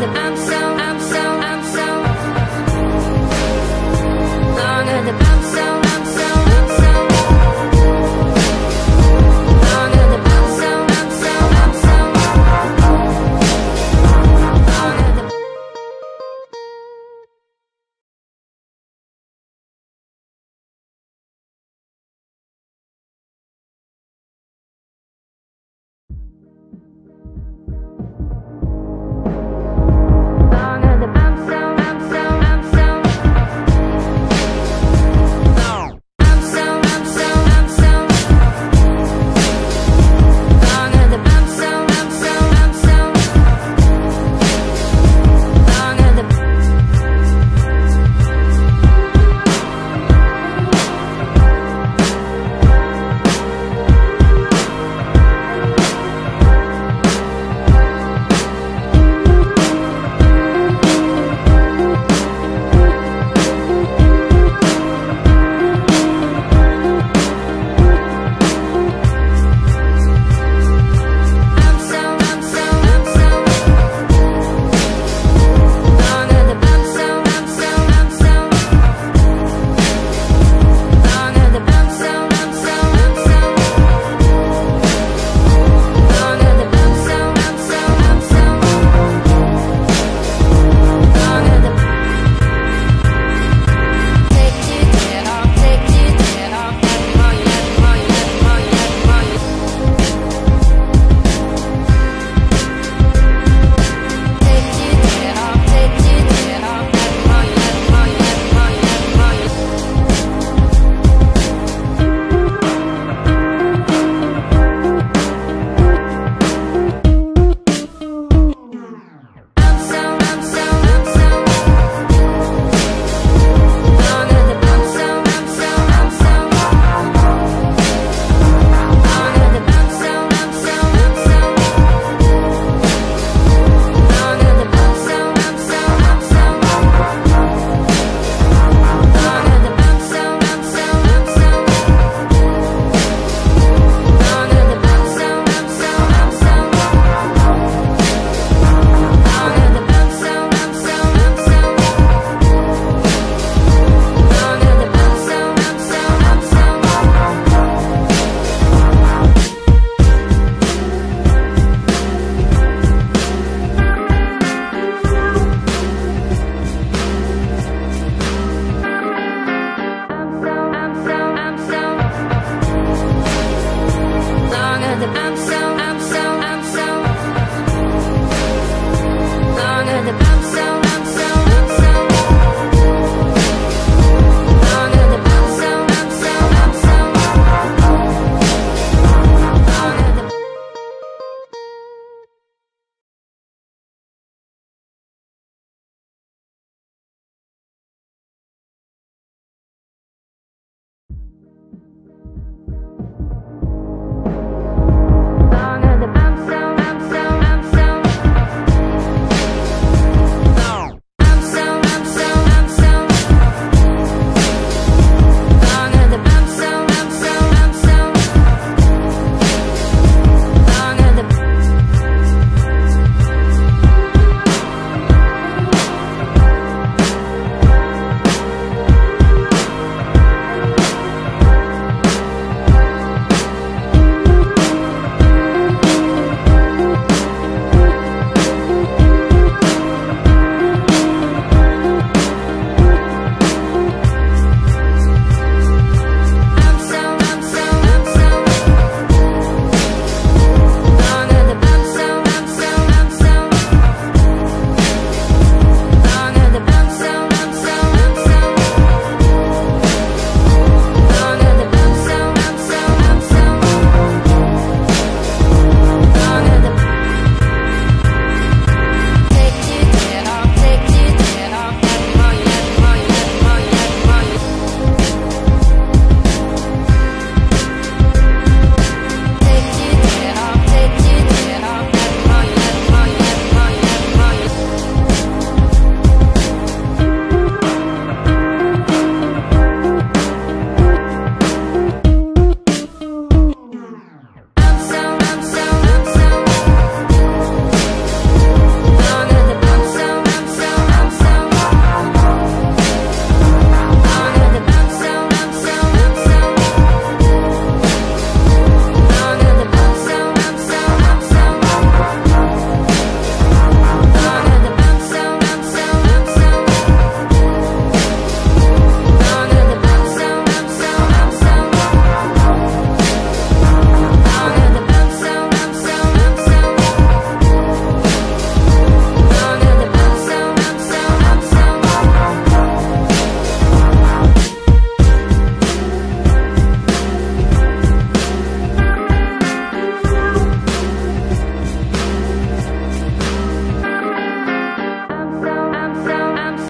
that I'm so